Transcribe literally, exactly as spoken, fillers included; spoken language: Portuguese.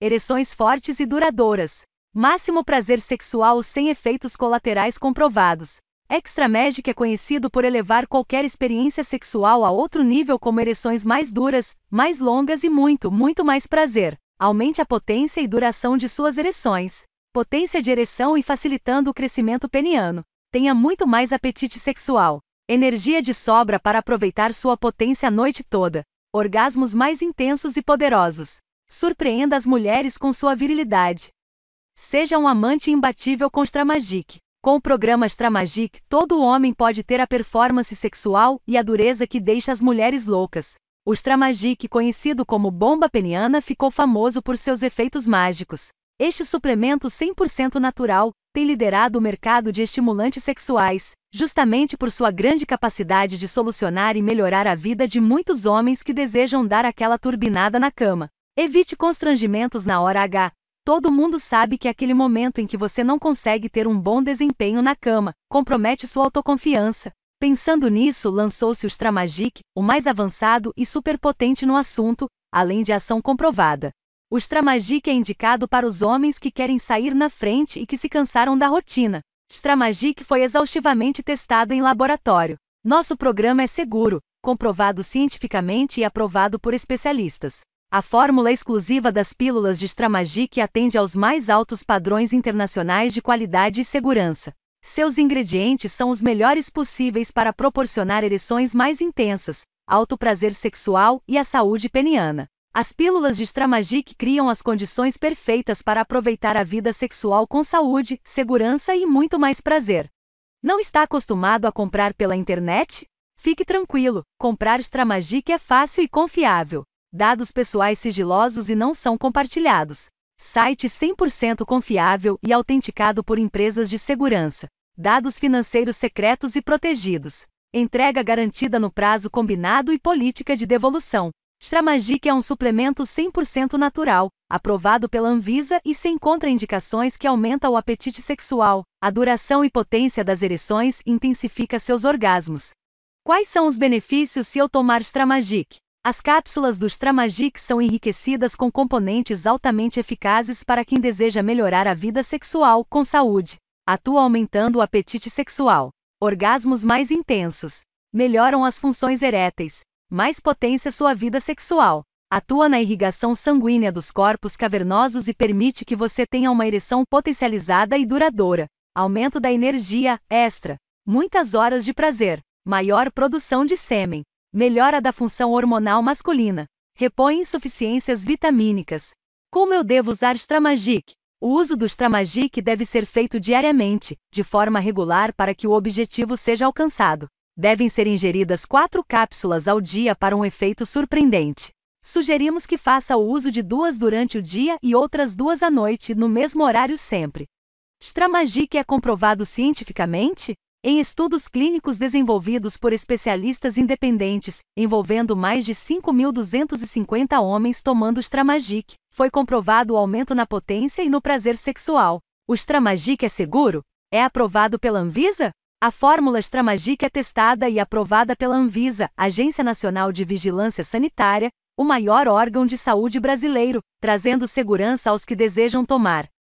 ereções fortes e duradouras, máximo prazer sexual sem efeitos colaterais comprovados. Xtramagic é conhecido por elevar qualquer experiência sexual a outro nível, como ereções mais duras, mais longas e muito, muito mais prazer. Aumente a potência e duração de suas ereções. Potência de ereção e facilitando o crescimento peniano. Tenha muito mais apetite sexual. Energia de sobra para aproveitar sua potência a noite toda. Orgasmos mais intensos e poderosos. Surpreenda as mulheres com sua virilidade. Seja um amante imbatível com Xtramagic. Com o programa Xtramagic, todo homem pode ter a performance sexual e a dureza que deixa as mulheres loucas. O Xtramagic, conhecido como bomba peniana, ficou famoso por seus efeitos mágicos. Este suplemento cem por cento natural tem liderado o mercado de estimulantes sexuais, justamente por sua grande capacidade de solucionar e melhorar a vida de muitos homens que desejam dar aquela turbinada na cama. Evite constrangimentos na hora H. Todo mundo sabe que aquele momento em que você não consegue ter um bom desempenho na cama compromete sua autoconfiança. Pensando nisso, lançou-se o Xtramagic, o mais avançado e superpotente no assunto, além de ação comprovada. O Xtramagic é indicado para os homens que querem sair na frente e que se cansaram da rotina. Xtramagic foi exaustivamente testado em laboratório. Nosso programa é seguro, comprovado cientificamente e aprovado por especialistas. A fórmula exclusiva das pílulas de Xtramagic atende aos mais altos padrões internacionais de qualidade e segurança. Seus ingredientes são os melhores possíveis para proporcionar ereções mais intensas, alto prazer sexual e a saúde peniana. As pílulas de Xtramagic criam as condições perfeitas para aproveitar a vida sexual com saúde, segurança e muito mais prazer. Não está acostumado a comprar pela internet? Fique tranquilo, comprar Xtramagic é fácil e confiável. Dados pessoais sigilosos e não são compartilhados. Site cem por cento confiável e autenticado por empresas de segurança. Dados financeiros secretos e protegidos. Entrega garantida no prazo combinado e política de devolução. Xtramagic é um suplemento cem por cento natural, aprovado pela Anvisa e sem contraindicações, que aumenta o apetite sexual, a duração e potência das ereções e intensifica seus orgasmos. Quais são os benefícios se eu tomar Xtramagic? As cápsulas do Xtramagic são enriquecidas com componentes altamente eficazes para quem deseja melhorar a vida sexual com saúde. Atua aumentando o apetite sexual. Orgasmos mais intensos. Melhoram as funções eréteis. Mais potência sua vida sexual. Atua na irrigação sanguínea dos corpos cavernosos e permite que você tenha uma ereção potencializada e duradoura. Aumento da energia extra. Muitas horas de prazer. Maior produção de sêmen. Melhora da função hormonal masculina. Repõe insuficiências vitamínicas. Como eu devo usar Xtramagic? O uso do Xtramagic deve ser feito diariamente, de forma regular, para que o objetivo seja alcançado. Devem ser ingeridas quatro cápsulas ao dia para um efeito surpreendente. Sugerimos que faça o uso de duas durante o dia e outras duas à noite, no mesmo horário sempre. Xtramagic é comprovado cientificamente? Em estudos clínicos desenvolvidos por especialistas independentes, envolvendo mais de cinco mil duzentos e cinquenta homens tomando Xtramagic, foi comprovado o aumento na potência e no prazer sexual. O Xtramagic é seguro? É aprovado pela Anvisa? A fórmula Xtramagic é testada e aprovada pela Anvisa, Agência Nacional de Vigilância Sanitária, o maior órgão de saúde brasileiro, trazendo segurança aos que desejam tomar.